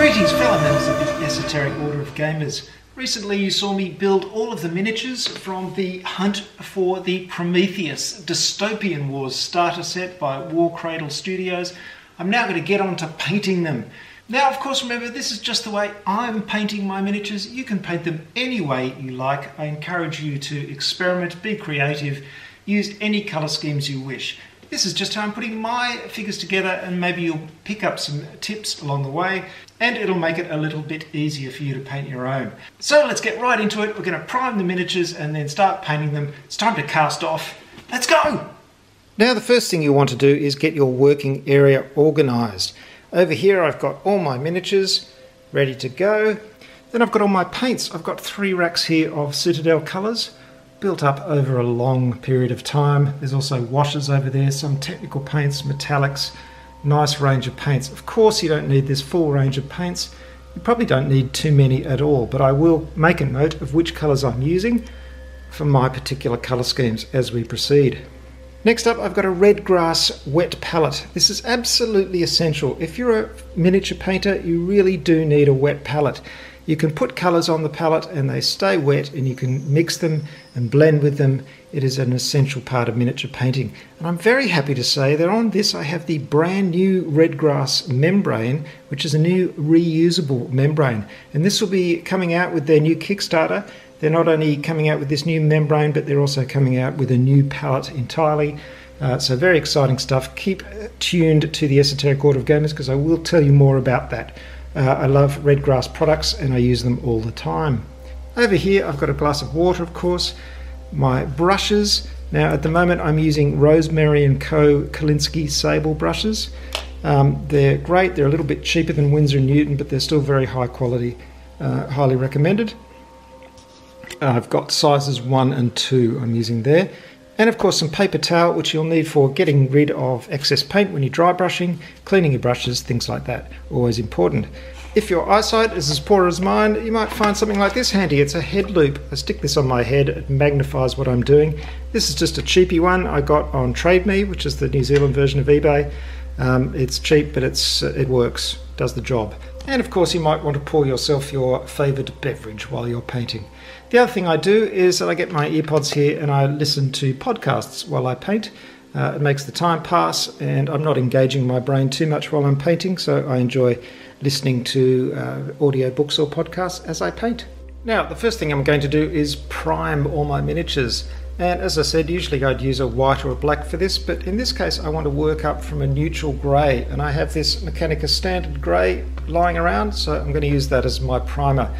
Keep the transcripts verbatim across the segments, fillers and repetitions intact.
Greetings fellow members of the Esoteric Order of Gamers. Recently you saw me build all of the miniatures from the Hunt for the Prometheus Dystopian Wars starter set by Warcradle Studios. I'm now going to get on to painting them. Now of course remember, this is just the way I'm painting my miniatures. You can paint them any way you like. I encourage you to experiment, be creative, use any colour schemes you wish. This is just how I'm putting my figures together, and maybe you'll pick up some tips along the way and it'll make it a little bit easier for you to paint your own. So let's get right into it. We're going to prime the miniatures and then start painting them. It's time to cast off. Let's go! Now the first thing you want to do is get your working area organised. Over here I've got all my miniatures ready to go. Then I've got all my paints. I've got three racks here of Citadel colours, built up over a long period of time. There's also washes over there, some technical paints, metallics, nice range of paints. Of course you don't need this full range of paints. You probably don't need too many at all, but I will make a note of which colours I'm using for my particular colour schemes as we proceed. Next up I've got a Redgrass wet palette. This is absolutely essential. If you're a miniature painter you really do need a wet palette. You can put colours on the palette and they stay wet and you can mix them and blend with them. It is an essential part of miniature painting. And I'm very happy to say that on this I have the brand new Redgrass membrane, which is a new reusable membrane. And this will be coming out with their new Kickstarter. They're not only coming out with this new membrane, but they're also coming out with a new palette entirely. Uh, so very exciting stuff. Keep tuned to the Esoteric Order of Gamers because I will tell you more about that. Uh, I love Redgrass products and I use them all the time. Over here I've got a glass of water, of course, my brushes. Now at the moment I'm using Rosemary and Co. Kalinski Sable brushes. Um, they're great, they're a little bit cheaper than Winsor and Newton, but they're still very high quality, uh, highly recommended. Uh, I've got sizes one and two I'm using there. And of course some paper towel, which you'll need for getting rid of excess paint when you're dry brushing, cleaning your brushes, things like that. Always important. If your eyesight is as poor as mine, you might find something like this handy. It's a head loop. I stick this on my head, it magnifies what I'm doing. This is just a cheapy one I got on TradeMe, which is the New Zealand version of eBay. Um, it's cheap, but it's it works, does the job. And of course you might want to pour yourself your favoured beverage while you're painting. The other thing I do is that I get my earpods here and I listen to podcasts while I paint. Uh, it makes the time pass and I'm not engaging my brain too much while I'm painting, so I enjoy listening to uh, audio books or podcasts as I paint. Now the first thing I'm going to do is prime all my miniatures, and as I said usually I'd use a white or a black for this, but in this case I want to work up from a neutral grey, and I have this Mechanicus Standard Grey lying around, so I'm going to use that as my primer.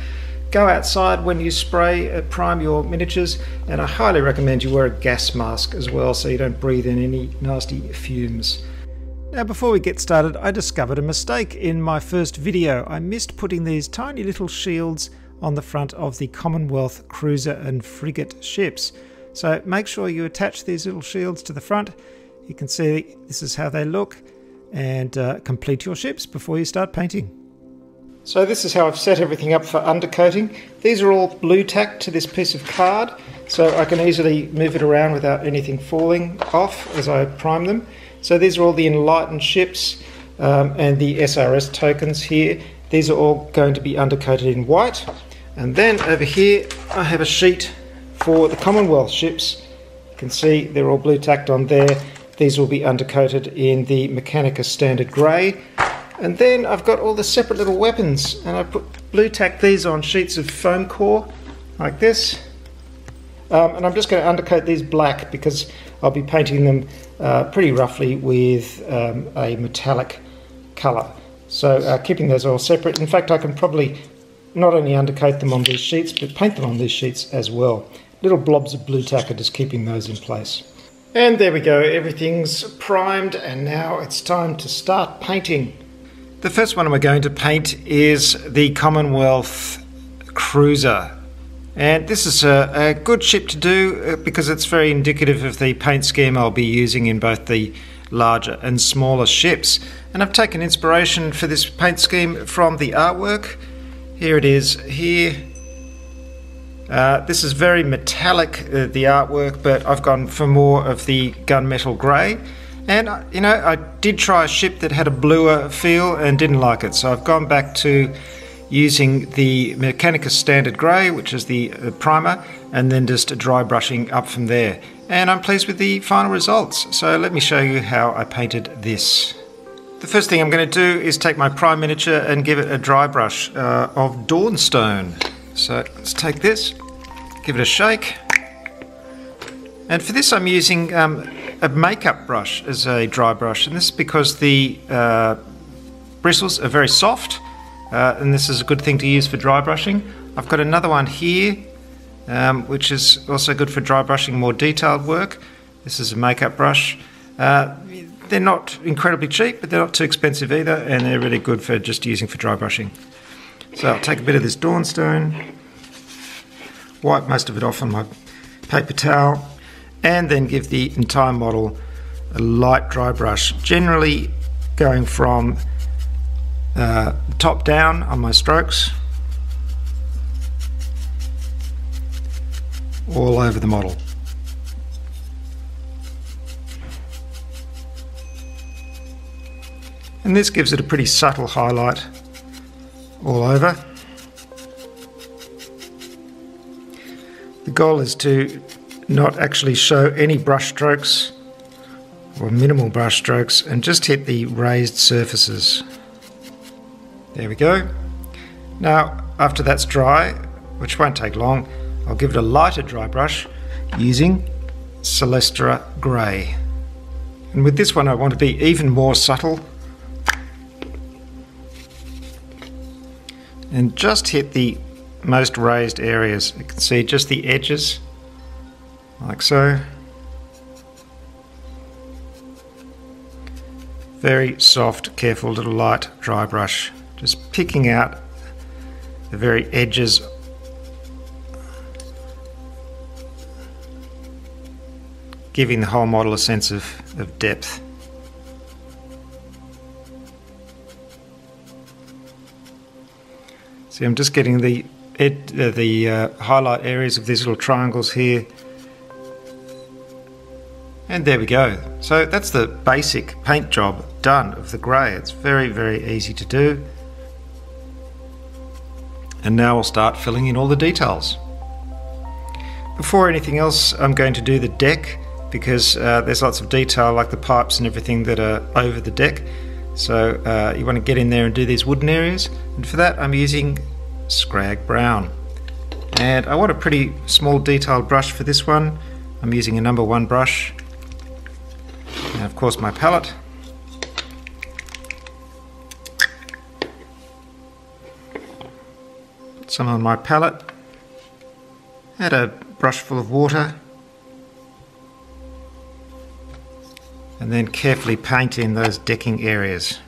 Go outside when you spray, uh, prime your miniatures, and I highly recommend you wear a gas mask as well so you don't breathe in any nasty fumes. Now before we get started, I discovered a mistake in my first video. I missed putting these tiny little shields on the front of the Commonwealth cruiser and frigate ships. So make sure you attach these little shields to the front. You can see this is how they look, and uh, complete your ships before you start painting. So this is how I've set everything up for undercoating. These are all blue tacked to this piece of card, so I can easily move it around without anything falling off as I prime them. So these are all the enlightened ships um, and the S R S tokens here. These are all going to be undercoated in white. And then over here I have a sheet for the Commonwealth ships. You can see they're all blue tacked on there. These will be undercoated in the Mechanicus Standard Grey. And then I've got all the separate little weapons, and I put blue tack these on sheets of foam core like this, um, and I'm just going to undercoat these black because I'll be painting them uh, pretty roughly with um, a metallic colour, so uh, keeping those all separate. In fact I can probably not only undercoat them on these sheets but paint them on these sheets as well. Little blobs of blue tack are just keeping those in place. And there we go, everything's primed and now it's time to start painting. The first one we're going to paint is the Commonwealth Cruiser, and this is a, a good ship to do because it's very indicative of the paint scheme I'll be using in both the larger and smaller ships. And I've taken inspiration for this paint scheme from the artwork. Here it is here. Uh, this is very metallic, uh, the artwork, but I've gone for more of the gunmetal grey. And, you know, I did try a ship that had a bluer feel and didn't like it, so I've gone back to using the Mechanicus Standard Grey, which is the primer, and then just dry brushing up from there. And I'm pleased with the final results, so let me show you how I painted this. The first thing I'm going to do is take my prime miniature and give it a dry brush uh, of Dawnstone. So let's take this, give it a shake. And for this I'm using um, a makeup brush as a dry brush, and this is because the uh, bristles are very soft, uh, and this is a good thing to use for dry brushing. I've got another one here, um, which is also good for dry brushing more detailed work. This is a makeup brush. Uh, they're not incredibly cheap, but they're not too expensive either, and they're really good for just using for dry brushing. So I'll take a bit of this Dawnstone, wipe most of it off on my paper towel, and then give the entire model a light dry brush, generally going from uh, top down on my strokes all over the model. And this gives it a pretty subtle highlight all over. The goal is to not actually show any brush strokes or minimal brush strokes, and just hit the raised surfaces. There we go. Now after that's dry, which won't take long, I'll give it a lighter dry brush using Celestra Grey. And with this one I want to be even more subtle and just hit the most raised areas. You can see just the edges, like so. Very soft, careful little light dry brush, just picking out the very edges. Giving the whole model a sense of, of depth. See, I'm just getting the, ed, uh, the uh, highlight areas of these little triangles here. And there we go. So that's the basic paint job done of the grey. It's very, very easy to do. And now we'll start filling in all the details. Before anything else, I'm going to do the deck, because uh, there's lots of detail like the pipes and everything that are over the deck. So uh, you want to get in there and do these wooden areas. And for that, I'm using Scrag Brown. And I want a pretty small detailed brush for this one. I'm using a number one brush. And of course my palette. Put some on my palette. Add a brush full of water. And then carefully paint in those decking areas.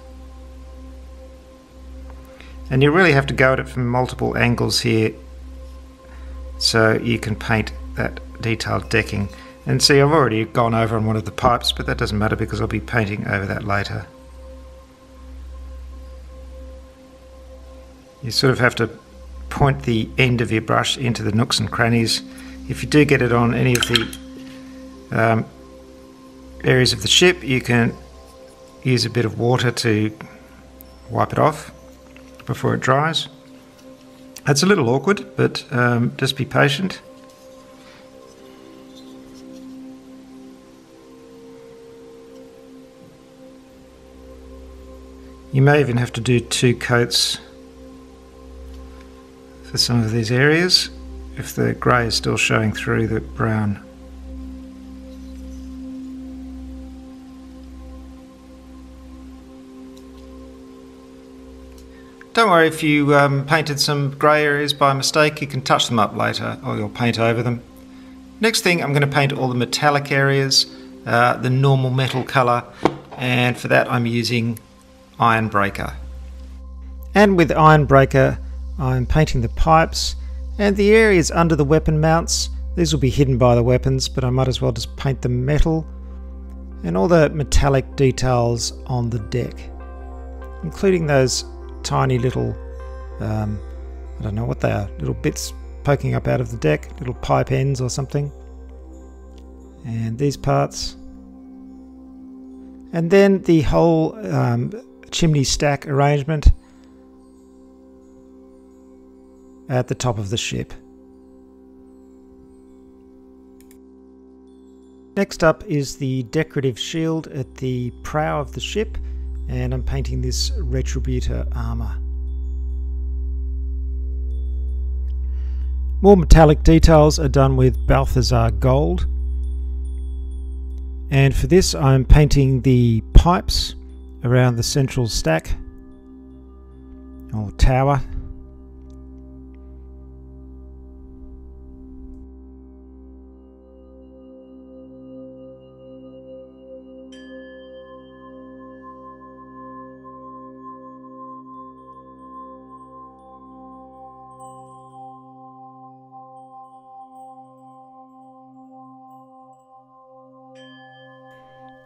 And you really have to go at it from multiple angles here, so you can paint that detailed decking. And see, I've already gone over on one of the pipes, but that doesn't matter because I'll be painting over that later. You sort of have to point the end of your brush into the nooks and crannies. If you do get it on any of the um, areas of the ship, you can use a bit of water to wipe it off before it dries. It's a little awkward, but um, just be patient. You may even have to do two coats for some of these areas if the grey is still showing through the brown. Don't worry if you um, painted some grey areas by mistake, you can touch them up later or you'll paint over them. Next thing, I'm going to paint all the metallic areas, uh, the normal metal colour, and for that I'm using Iron Breaker. And with Iron Breaker I'm painting the pipes and the areas under the weapon mounts. These will be hidden by the weapons, but I might as well just paint the metal and all the metallic details on the deck, including those tiny little um, I don't know what they are, little bits poking up out of the deck, little pipe ends or something. And these parts. And then the whole um, chimney stack arrangement at the top of the ship. Next up is the decorative shield at the prow of the ship, and I'm painting this Retributor Armor. More metallic details are done with Balthazar Gold, and for this I'm painting the pipes around the central stack or tower.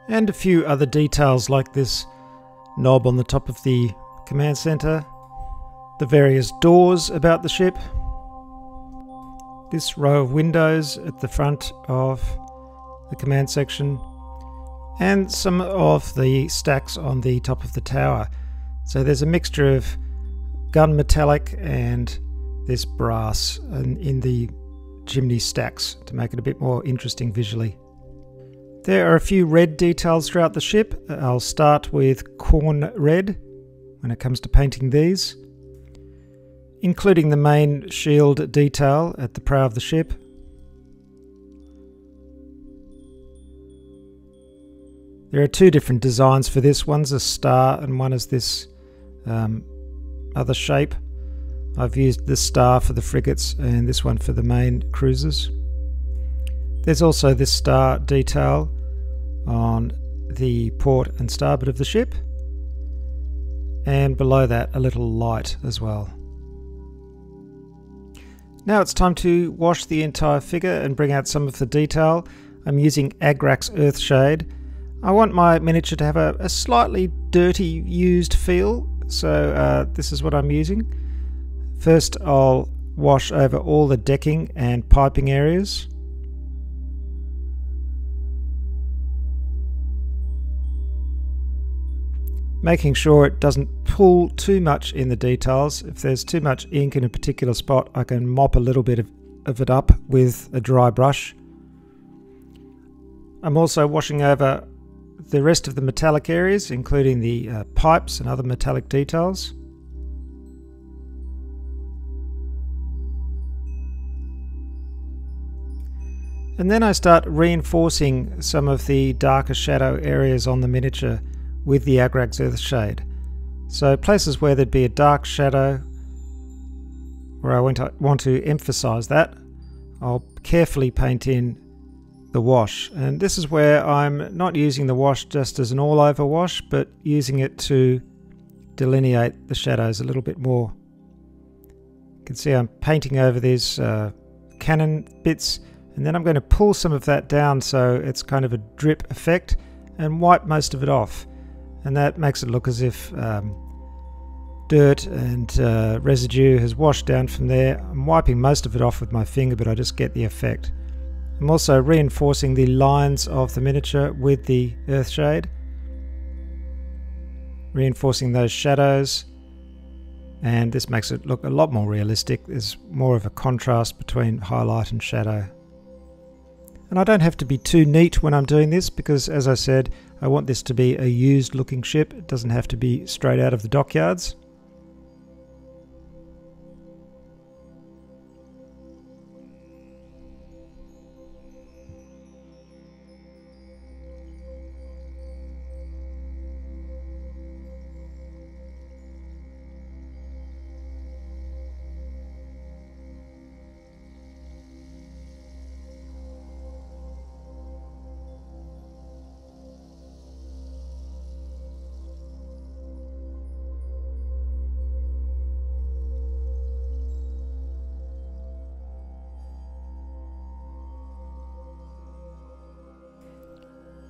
And a few other details like this knob on the top of the command center, the various doors about the ship, this row of windows at the front of the command section, and some of the stacks on the top of the tower. So there's a mixture of gun metallic and this brass in the chimney stacks to make it a bit more interesting visually. There are a few red details throughout the ship. I'll start with Corn Red when it comes to painting these, including the main shield detail at the prow of the ship. There are two different designs for this. One's a star and one is this um, other shape. I've used this star for the frigates and this one for the main cruisers. There's also this star detail on the port and starboard of the ship, and below that a little light as well. Now it's time to wash the entire figure and bring out some of the detail. I'm using Agrax Earthshade. I want my miniature to have a, a slightly dirty used feel, so uh, this is what I'm using. First I'll wash over all the decking and piping areas. Making sure it doesn't pull too much in the details. If there's too much ink in a particular spot, I can mop a little bit of, of it up with a dry brush. I'm also washing over the rest of the metallic areas, including the uh, pipes and other metallic details. And then I start reinforcing some of the darker shadow areas on the miniature with the Agrax Earthshade. So places where there'd be a dark shadow, where I want to, want to emphasize that, I'll carefully paint in the wash. And this is where I'm not using the wash just as an all-over wash, but using it to delineate the shadows a little bit more. You can see I'm painting over these uh, cannon bits, and then I'm going to pull some of that down so it's kind of a drip effect and wipe most of it off. And that makes it look as if um, dirt and uh, residue has washed down from there. I'm wiping most of it off with my finger, but I just get the effect. I'm also reinforcing the lines of the miniature with the Earthshade, reinforcing those shadows, and this makes it look a lot more realistic. There's more of a contrast between highlight and shadow. And I don't have to be too neat when I'm doing this because, as I said, I want this to be a used looking ship. It doesn't have to be straight out of the dockyards.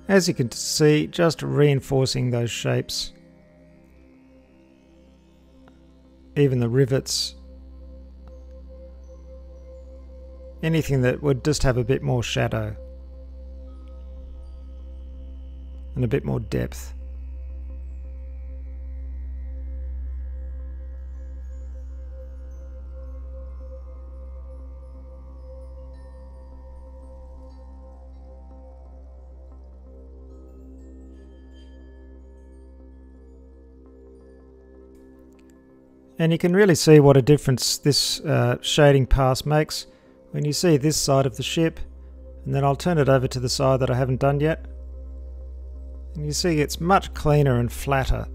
As you can see, just reinforcing those shapes, even the rivets, anything that would just have a bit more shadow. and a bit more depth. And you can really see what a difference this uh, shading pass makes when you see this side of the ship, and then I'll turn it over to the side that I haven't done yet, and you see it's much cleaner and flatter.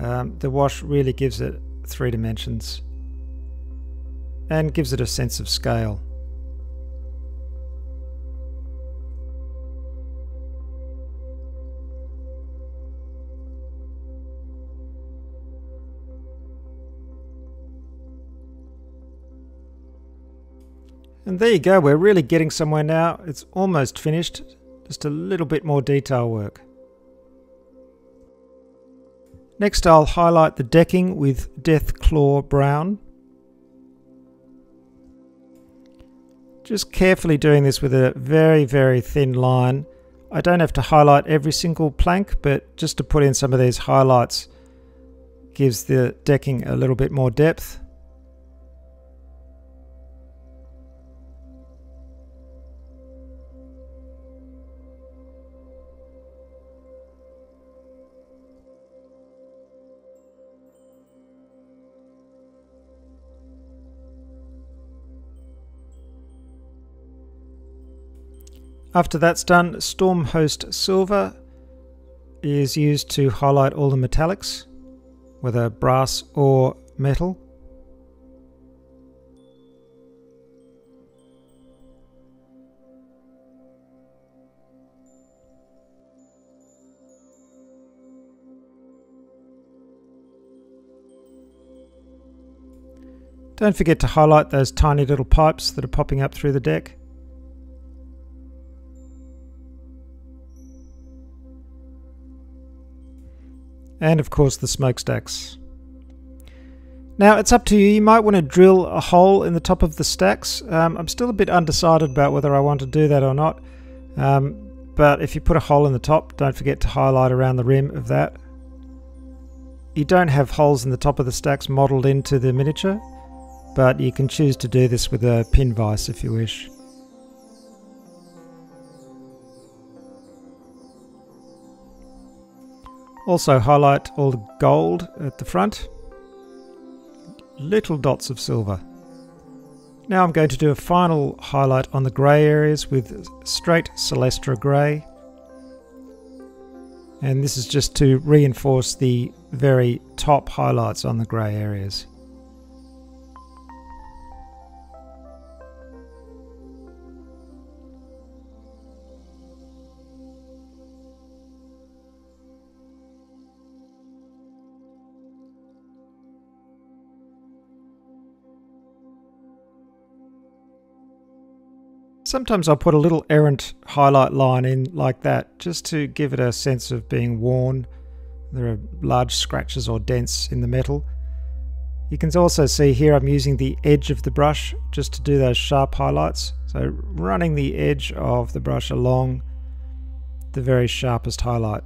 Um, the wash really gives it three dimensions and gives it a sense of scale. And there you go, we're really getting somewhere now. It's almost finished, just a little bit more detail work. Next I'll highlight the decking with Death Claw Brown. Just carefully doing this with a very, very thin line. I don't have to highlight every single plank, but just to put in some of these highlights gives the decking a little bit more depth. After that's done, Storm Host Silver is used to highlight all the metallics, whether brass or metal. Don't forget to highlight those tiny little pipes that are popping up through the deck. And of course the smokestacks. Now it's up to you, you might want to drill a hole in the top of the stacks. Um, I'm still a bit undecided about whether I want to do that or not. Um, but if you put a hole in the top, don't forget to highlight around the rim of that. You don't have holes in the top of the stacks modelled into the miniature, but you can choose to do this with a pin vise if you wish. Also highlight all the gold at the front, little dots of silver. Now I'm going to do a final highlight on the grey areas with straight Celestra Grey, and this is just to reinforce the very top highlights on the grey areas. Sometimes I'll put a little errant highlight line in like that, just to give it a sense of being worn. There are large scratches or dents in the metal. You can also see here I'm using the edge of the brush just to do those sharp highlights. So running the edge of the brush along the very sharpest highlight.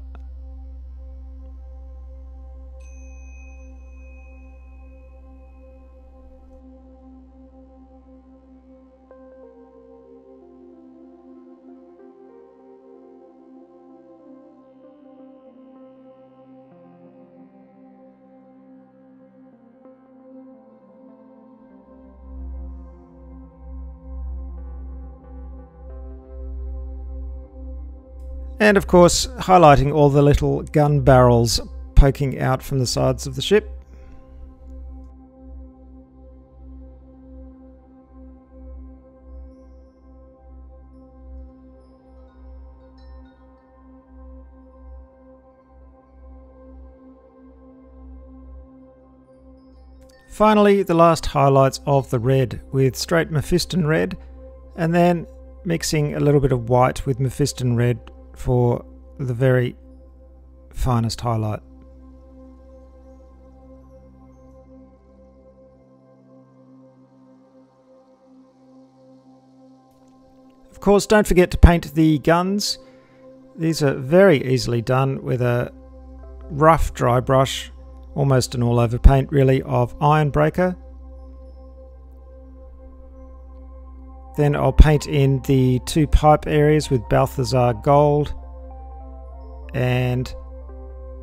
And of course, highlighting all the little gun barrels poking out from the sides of the ship. Finally, the last highlights of the red with straight Mephiston Red, and then mixing a little bit of white with Mephiston Red for the very finest highlight. Of course, don't forget to paint the guns. These are very easily done with a rough dry brush, almost an all-over paint really, of Iron Breaker. Then I'll paint in the two pipe areas with Balthazar Gold and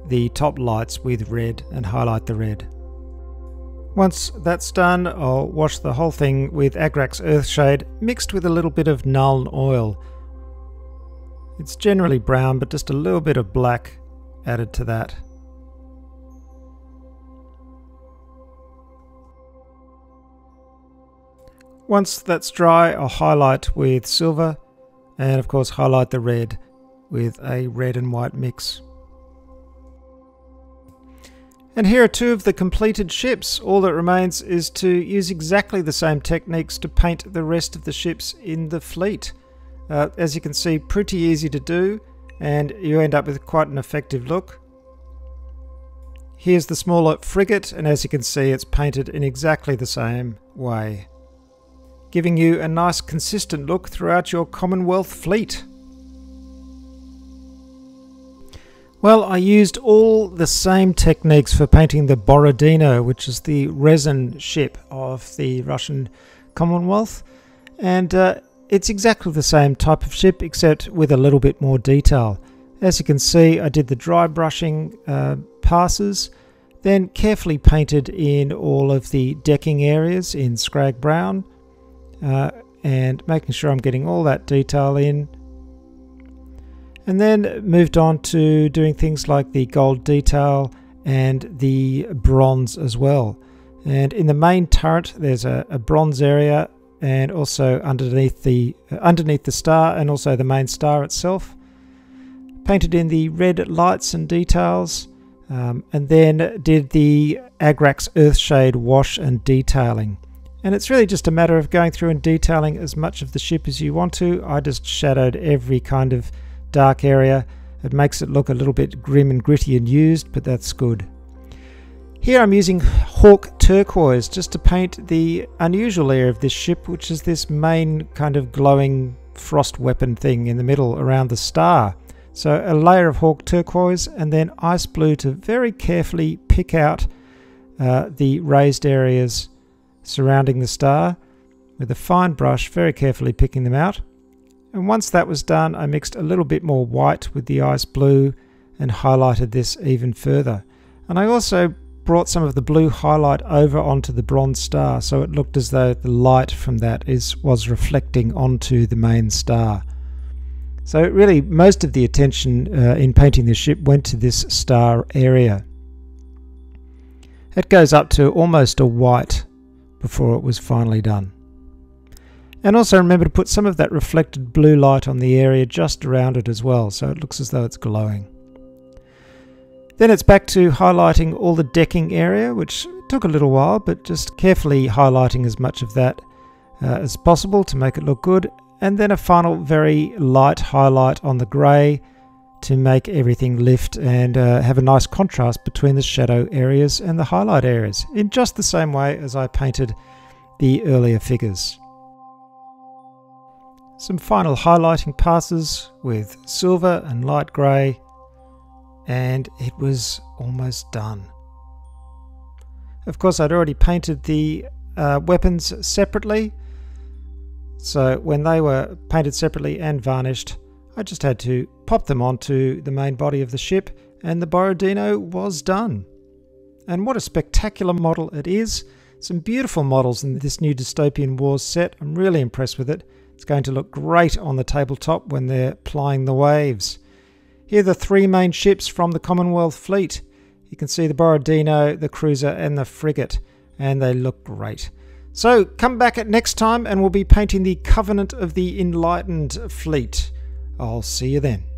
the top lights with red, and highlight the red. Once that's done, I'll wash the whole thing with Agrax Earthshade mixed with a little bit of Nuln Oil. It's generally brown, but just a little bit of black added to that. Once that's dry, I'll highlight with silver, and of course highlight the red with a red and white mix. And here are two of the completed ships. All that remains is to use exactly the same techniques to paint the rest of the ships in the fleet. Uh, as you can see, pretty easy to do, and you end up with quite an effective look. Here's the smaller frigate, and as you can see, it's painted in exactly the same way, giving you a nice consistent look throughout your Commonwealth fleet. Well, I used all the same techniques for painting the Borodino, which is the resin ship of the Russian Commonwealth, and uh, it's exactly the same type of ship except with a little bit more detail. As you can see, I did the dry brushing uh, passes, then carefully painted in all of the decking areas in Scrag Brown, Uh, and making sure I'm getting all that detail in, and then moved on to doing things like the gold detail and the bronze as well. And in the main turret there's a, a bronze area, and also underneath the uh, underneath the star, and also the main star itself, painted in the red lights and details, um, and then did the Agrax Earthshade wash and detailing. And it's really just a matter of going through and detailing as much of the ship as you want to. I just shadowed every kind of dark area. It makes it look a little bit grim and gritty and used, but that's good. Here I'm using Hawk Turquoise just to paint the unusual area of this ship, which is this main kind of glowing frost weapon thing in the middle around the star. So a layer of Hawk Turquoise, and then Ice Blue to very carefully pick out uh, the raised areas surrounding the star with a fine brush, very carefully picking them out. And once that was done, I mixed a little bit more white with the Ice Blue and highlighted this even further. And I also brought some of the blue highlight over onto the bronze star, so it looked as though the light from that is was reflecting onto the main star. So really most of the attention uh, in painting this ship went to this star area. It goes up to almost a white before it was finally done. And also remember to put some of that reflected blue light on the area just around it as well, so it looks as though it's glowing. Then it's back to highlighting all the decking area, which took a little while, but just carefully highlighting as much of that uh, as possible to make it look good, and then a final very light highlight on the grey to make everything lift and uh, have a nice contrast between the shadow areas and the highlight areas, in just the same way as I painted the earlier figures. Some final highlighting passes with silver and light grey, and it was almost done. Of course, I'd already painted the uh, weapons separately, so when they were painted separately and varnished, I just had to pop them onto the main body of the ship, and the Borodino was done. And what a spectacular model it is. Some beautiful models in this new Dystopian Wars set. I'm really impressed with it. It's going to look great on the tabletop when they're plying the waves. Here are the three main ships from the Commonwealth fleet. You can see the Borodino, the cruiser and the frigate, and they look great. So come back at next time and we'll be painting the Covenant of the Enlightened fleet. I'll see you then.